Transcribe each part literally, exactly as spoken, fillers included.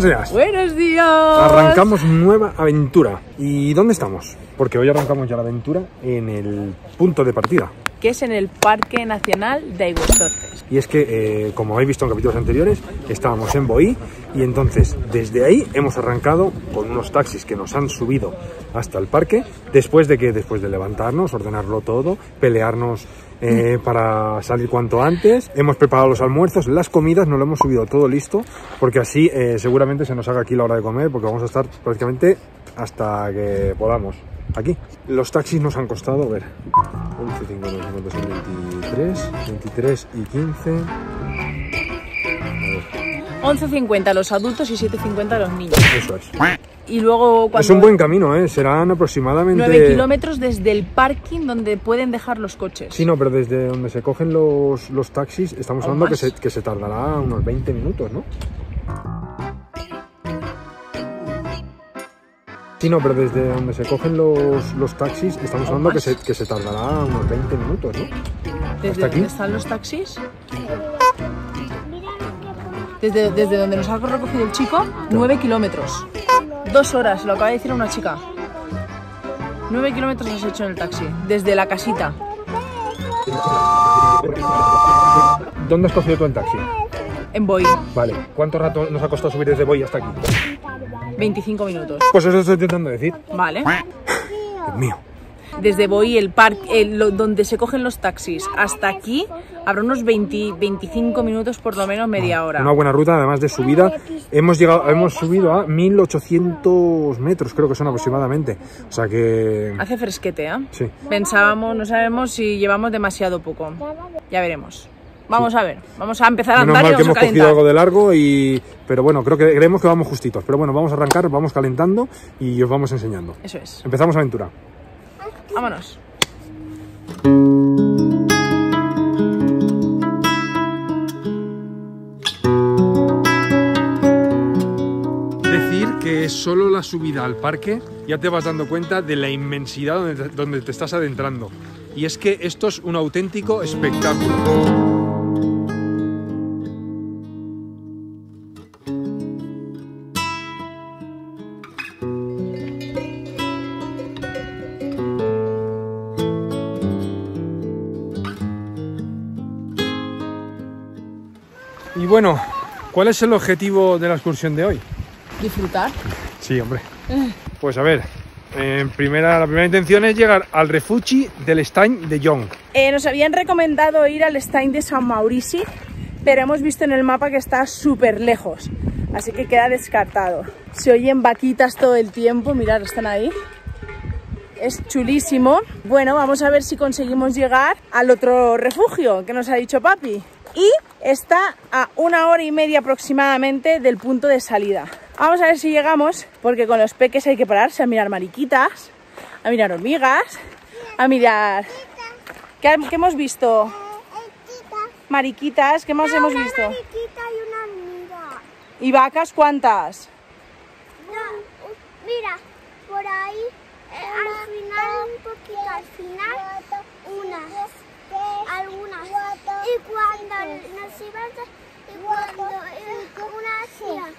Buenos días. Buenos días. Arrancamos nueva aventura. ¿Y dónde estamos? Porque hoy arrancamos ya la aventura en el punto de partida, que es en el Parque Nacional de Aigüestortes. Y es que, eh, como habéis visto en capítulos anteriores, estábamos en Boí y entonces desde ahí hemos arrancado con unos taxis que nos han subido hasta el parque, después de que después de levantarnos, ordenarlo todo, pelearnos eh, para salir cuanto antes. Hemos preparado los almuerzos, las comidas, nos lo hemos subido todo listo, porque así eh, seguramente se nos haga aquí la hora de comer, porque vamos a estar prácticamente hasta que podamos. Aquí. Los taxis nos han costado, a ver, once, cincuenta, veintitrés, veintitrés y quince. once cincuenta los adultos y siete cincuenta los niños. Eso es. Y luego, cuando es un buen camino, ¿eh? Serán aproximadamente nueve kilómetros desde el parking donde pueden dejar los coches. Sí, no, pero desde donde se cogen los, los taxis, estamos hablando que se, que se tardará unos veinte minutos, ¿no? Sí, no, pero desde donde se cogen los, los taxis, estamos hablando que se, que se tardará unos veinte minutos, ¿no? ¿Desde dónde están los taxis? Desde, desde donde nos ha recogido el chico, nueve kilómetros. Dos horas, lo acaba de decir una chica. nueve kilómetros has hecho en el taxi, desde la casita. ¿Dónde has cogido tú el taxi? En Boí. Vale, ¿cuánto rato nos ha costado subir desde Boí hasta aquí? veinticinco minutos. Pues eso estoy intentando decir. Vale. Dios mío. Desde Boí, el parque, el, lo, donde se cogen los taxis, hasta aquí habrá unos veinte, veinticinco minutos, por lo menos media hora. Una buena ruta, además de subida. Hemos llegado, hemos subido a mil ochocientos metros, creo que son aproximadamente. O sea que... Hace fresquete, ¿eh? Sí. Pensábamos, no sabemos si llevamos demasiado poco. Ya veremos. Vamos a ver, vamos a empezar a andar. Menos mal que hemos cogido algo de largo y... Pero bueno, creo que creemos que vamos justitos. Pero bueno, vamos a arrancar, vamos calentando y os vamos enseñando. Eso es. Empezamos la aventura. Vámonos. Decir que es solo la subida al parque, ya te vas dando cuenta de la inmensidad donde te, donde te estás adentrando. Y es que esto es un auténtico espectáculo. Y bueno, ¿cuál es el objetivo de la excursión de hoy? ¿Disfrutar? Sí, hombre. Pues a ver, en primera, la primera intención es llegar al refugi del Estany de Jon. Eh, nos habían recomendado ir al Estany de San Maurici, pero hemos visto en el mapa que está súper lejos, así que queda descartado. Se oyen vaquitas todo el tiempo, mirad, están ahí. Es chulísimo. Bueno, vamos a ver si conseguimos llegar al otro refugio que nos ha dicho papi. Y está a una hora y media aproximadamente del punto de salida. Vamos a ver si llegamos, porque con los peques hay que pararse a mirar mariquitas, a mirar hormigas, a mirar... ¿Qué, qué hemos visto? Mariquitas, ¿qué más no, hemos una visto? Mariquita y una hormiga. ¿Y vacas cuántas? No, mira, por ahí, al final, un poquito al final, unas. Algunas. Y cuando nos iban y cuando una hacía.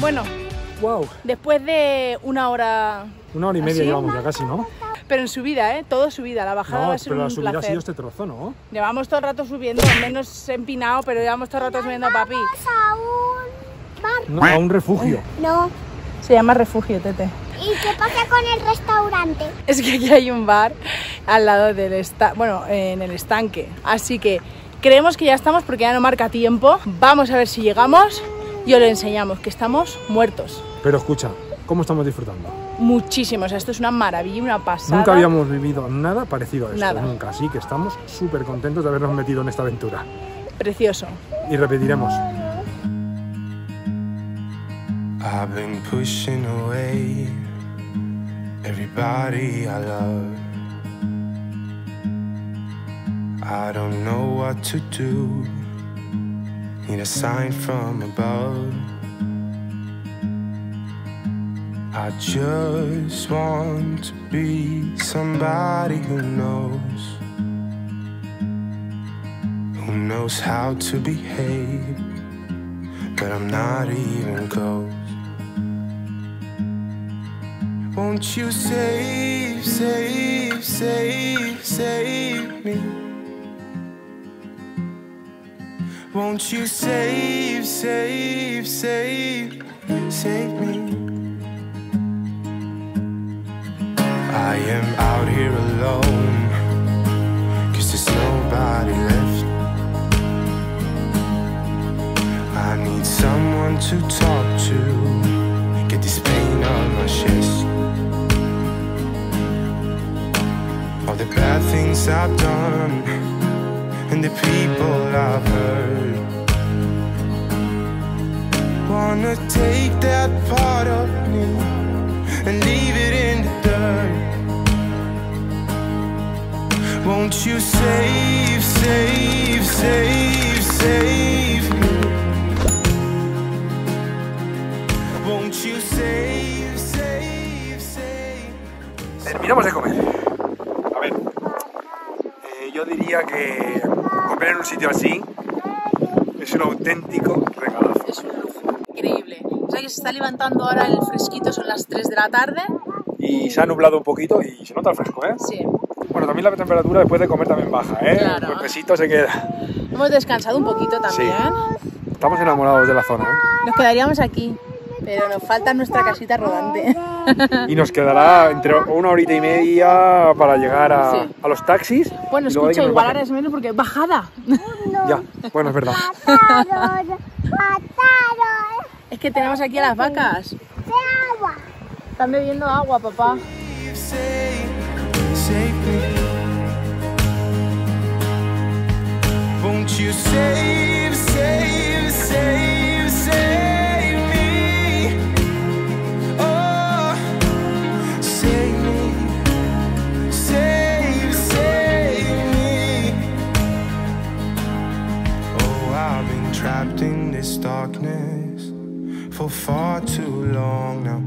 Bueno, wow. Después de una hora... Una hora y media llevamos ya casi, ¿no? Pero en subida, ¿eh? Todo subida, la bajada no, va a ser un placer. Pero la subida ha sido este trozo, ¿no? Llevamos todo el rato subiendo, menos empinado, pero llevamos todo el rato subiendo a papi. Vamos aún. bar? No, a un refugio. No. Se llama refugio, Tete. ¿Y qué pasa con el restaurante? Es que aquí hay un bar al lado del estanque, bueno, en el estanque. Así que creemos que ya estamos porque ya no marca tiempo. Vamos a ver si llegamos y os lo enseñamos, que estamos muertos. Pero escucha, ¿cómo estamos disfrutando? Muchísimo, o sea, esto es una maravilla, una pasada. Nunca habíamos vivido nada parecido a esto, nada. Nunca. Así que estamos súper contentos de habernos metido en esta aventura. Precioso. Y repetiremos. I've been pushing away everybody I love. I don't know what to do. Need a sign from above. I just want to be somebody who knows, who knows how to behave, but I'm not even close. Won't you save, save, save, save me? Won't you save, save, save, save me? I am out here alone, 'cause there's nobody left. I need someone to talk to, get this pain off my chest. All the bad things I've done and the people I've hurt. Wanna take that part of me and leave it in the dirt. Won't you save, save, save, save me? Won't you save, save, save, save. Terminamos de comer. Yo diría que comer en un sitio así es un auténtico regalazo. Es un lujo increíble. O sea que se está levantando ahora el fresquito, son las tres de la tarde. Y se ha nublado un poquito y se nota el fresco, ¿eh? Sí. Bueno, también la temperatura después de comer también baja, ¿eh? Claro. El pesito se queda. Hemos descansado un poquito también. Sí. Estamos enamorados de la zona, ¿eh? Nos quedaríamos aquí, pero nos falta nuestra casita rodante. Y nos quedará entre una horita y media para llegar a, sí. a los taxis. Bueno, escucha, igual ahora es menos porque es bajada. No. Ya, bueno, es verdad. Mataron, mataron. Es que tenemos aquí a las vacas. De agua. Están bebiendo agua, papá. Trapped in this darkness for far too long now.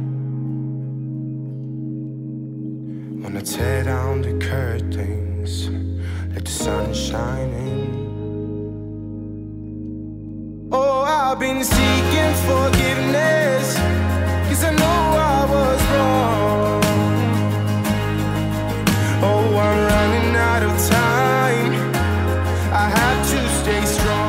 Wanna tear down the curtains, let the sun shine in. Oh, I've been seeking forgiveness, 'cause I know I was wrong. Oh, I'm running out of time, I have to stay strong.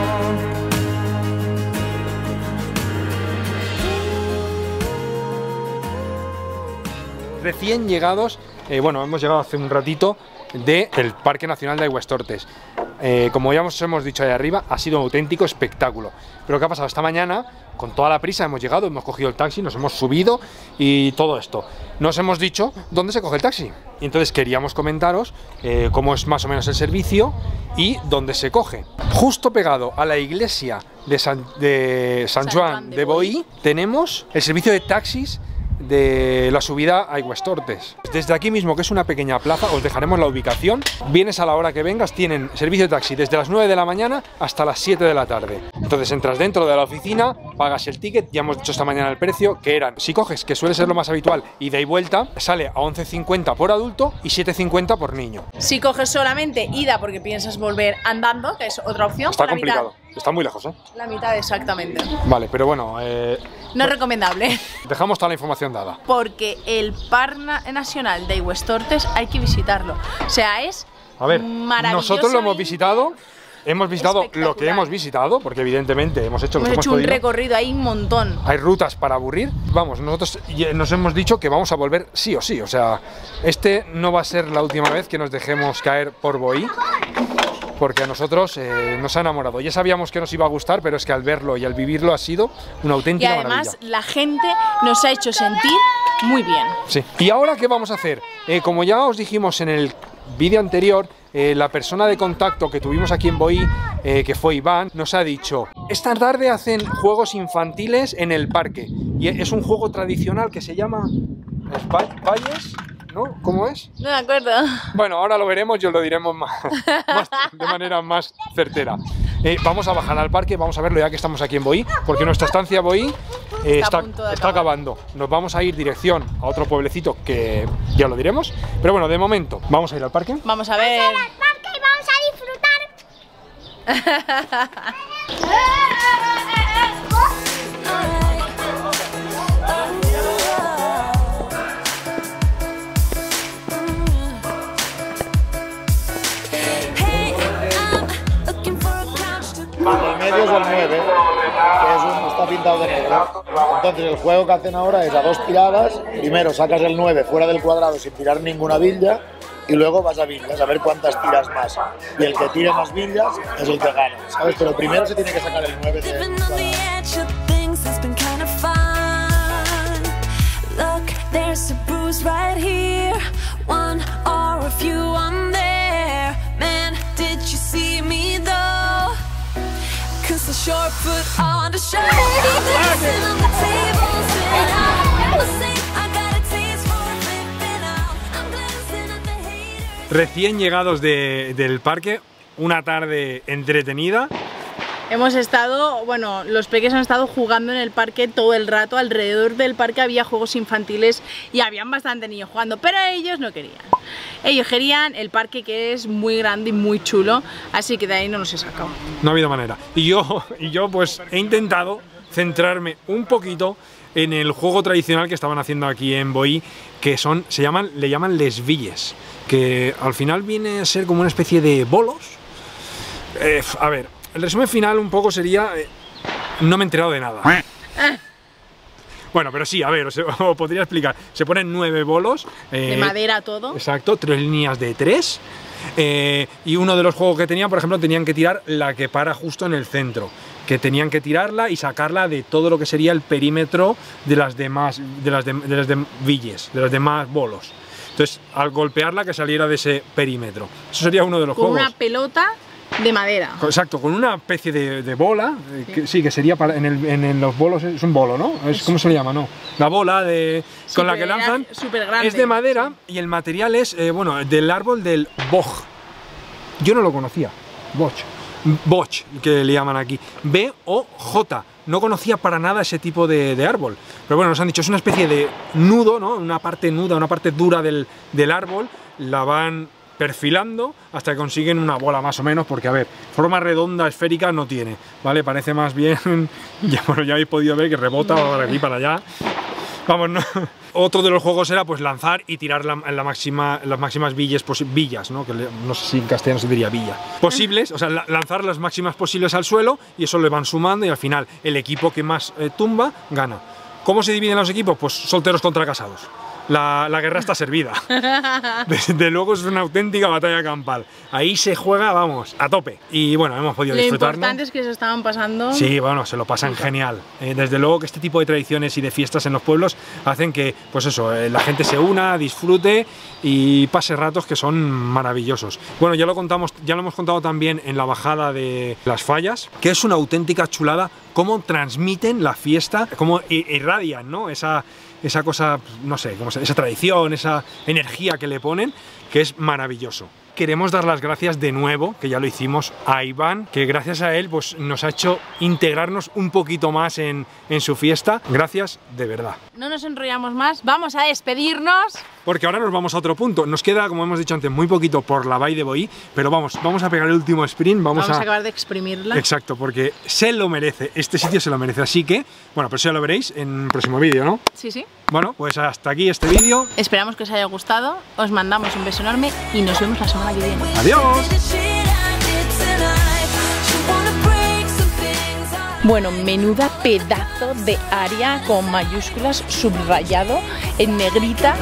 Recién llegados, eh, bueno, hemos llegado hace un ratito de, del Parque Nacional de Aigüestortes. Eh, como ya os hemos dicho ahí arriba, ha sido un auténtico espectáculo. Pero ¿qué ha pasado? Esta mañana, con toda la prisa, hemos llegado, hemos cogido el taxi, nos hemos subido y todo esto. Nos hemos dicho dónde se coge el taxi. Y entonces queríamos comentaros eh, cómo es más o menos el servicio y dónde se coge. Justo pegado a la iglesia de San, de San, San Juan, Juan de, de Boí, Boí, tenemos el servicio de taxis de la subida a Aigüestortes. Desde aquí mismo, que es una pequeña plaza, os dejaremos la ubicación. Vienes a la hora que vengas, tienen servicio de taxi desde las nueve de la mañana hasta las siete de la tarde. Entonces entras dentro de la oficina, pagas el ticket, ya hemos dicho esta mañana el precio, que eran, si coges, que suele ser lo más habitual, ida y vuelta, sale a once cincuenta por adulto y siete cincuenta por niño. Si coges solamente ida porque piensas volver andando, que es otra opción. Está complicado. Está muy lejos, ¿eh? La mitad exactamente. Vale, pero bueno... Eh, no es recomendable. Dejamos toda la información dada. Porque el Parque Nacional de Aigüestortes hay que visitarlo. O sea, es maravilloso. A ver, nosotros lo hemos visitado... hemos visitado lo que hemos visitado, porque evidentemente hemos hecho lo que hemos podido. Hemos hecho un recorrido, hay un montón. Hay rutas para aburrir. Vamos, nosotros nos hemos dicho que vamos a volver sí o sí. O sea, este no va a ser la última vez que nos dejemos caer por Boí, porque a nosotros eh, nos ha enamorado. Ya sabíamos que nos iba a gustar, pero es que al verlo y al vivirlo ha sido una auténtica maravilla. Y además maravilla. La gente nos ha hecho sentir muy bien. Sí. ¿Y ahora qué vamos a hacer? Eh, como ya os dijimos en el vídeo anterior, eh, la persona de contacto que tuvimos aquí en Boí, eh, que fue Iván, nos ha dicho: esta tarde hacen juegos infantiles en el parque. Y es un juego tradicional que se llama... ¿Valles? ¿No? ¿Cómo es? No me acuerdo. Bueno, ahora lo veremos y os lo diremos más, más, de manera más certera. Eh, vamos a bajar al parque, vamos a verlo ya que estamos aquí en Boí, porque nuestra estancia Boí eh, está, está, está acabando. Nos vamos a ir dirección a otro pueblecito que ya lo diremos, pero bueno, de momento, vamos a ir al parque. Vamos a ver... Vamos a ir al parque y vamos a disfrutar. El medio es el nueve, que es un, está pintado de negro. Entonces el juego que hacen ahora es a dos tiradas. Primero sacas el nueve fuera del cuadrado sin tirar ninguna villa y luego vas a villas a ver cuántas tiras más. Y el que tire más villas es el que gana, ¿sabes? Pero primero se tiene que sacar el nueve del cuadrado. Recién llegados de, del parque, una tarde entretenida. Hemos estado, bueno, los peques han estado jugando en el parque todo el rato. Alrededor del parque había juegos infantiles y habían bastante niños jugando, pero ellos no querían. Ellos querían el parque, que es muy grande y muy chulo, así que de ahí no nos he sacado. No ha habido manera. Y yo, y yo pues he intentado centrarme un poquito en el juego tradicional que estaban haciendo aquí en Boí, que son, se llaman, le llaman lesvilles, que al final viene a ser como una especie de bolos. Eh, a ver... El resumen final un poco sería... Eh, no me he enterado de nada. Bueno, pero sí, a ver, os, os podría explicar. Se ponen nueve bolos. Eh, de madera todo. Exacto, tres líneas de tres. Eh, y uno de los juegos que tenían, por ejemplo, tenían que tirar la que para justo en el centro. Que tenían que tirarla y sacarla de todo lo que sería el perímetro de las demás de las de, de las de villes, de los demás bolos. Entonces, al golpearla que saliera de ese perímetro. Eso sería uno de los juegos. Con una pelota... de madera. Exacto, con una especie de, de bola, sí. Que, sí, que sería para, en, el, en, en los bolos, es un bolo, ¿no? Es, ¿cómo se le llama? No. La bola de, super, con la que lanzan es de madera, sí. Y el material es, eh, bueno, del árbol del boj. Yo no lo conocía, boj, boj, que le llaman aquí, B O J. No conocía para nada ese tipo de, de árbol. Pero bueno, nos han dicho, es una especie de nudo, ¿no? Una parte nuda, una parte dura del, del árbol, la van... perfilando hasta que consiguen una bola más o menos, porque a ver, forma redonda, esférica no tiene, ¿vale? Parece más bien, ya, bueno, ya habéis podido ver que rebota para aquí, para allá, vamos, ¿no? Otro de los juegos era pues lanzar y tirar la, la máxima, las máximas villas, villas, ¿no? Que no sé si en castellano se diría villa, posibles, o sea, la, lanzar las máximas posibles al suelo y eso le van sumando y al final el equipo que más eh, tumba gana. ¿Cómo se dividen los equipos? Pues solteros contra casados. La, la guerra está servida. Desde luego es una auténtica batalla campal. Ahí se juega, vamos, a tope. Y bueno, hemos podido disfrutar. Lo importante es que se estaban pasando. Sí, bueno, se lo pasan genial. Eh, desde luego que este tipo de tradiciones y de fiestas en los pueblos hacen que, pues eso, eh, la gente se una, disfrute y pase ratos que son maravillosos. Bueno, ya lo contamos, ya lo hemos contado también en la bajada de las fallas, que es una auténtica chulada cómo transmiten la fiesta, cómo irradian, ¿no? Esa... esa cosa, no sé, esa tradición, esa energía que le ponen, que es maravilloso. Queremos dar las gracias de nuevo, que ya lo hicimos, a Iván, que gracias a él pues, nos ha hecho integrarnos un poquito más en, en su fiesta. Gracias de verdad. No nos enrollamos más, vamos a despedirnos. Porque ahora nos vamos a otro punto. Nos queda, como hemos dicho antes, muy poquito por la Vall de Boí, pero vamos, vamos a pegar el último sprint. Vamos, vamos a... a acabar de exprimirla. Exacto, porque se lo merece, este sitio se lo merece. Así que, bueno, pues ya lo veréis en el próximo vídeo, ¿no? Sí, sí. Bueno, pues hasta aquí este vídeo. Esperamos que os haya gustado, os mandamos un beso enorme y nos vemos la semana que viene. ¡Adiós! Bueno, menuda pedazo de área con mayúsculas subrayado en negrita.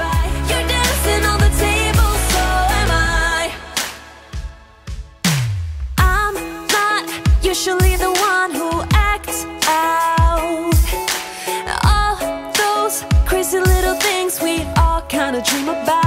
Dream about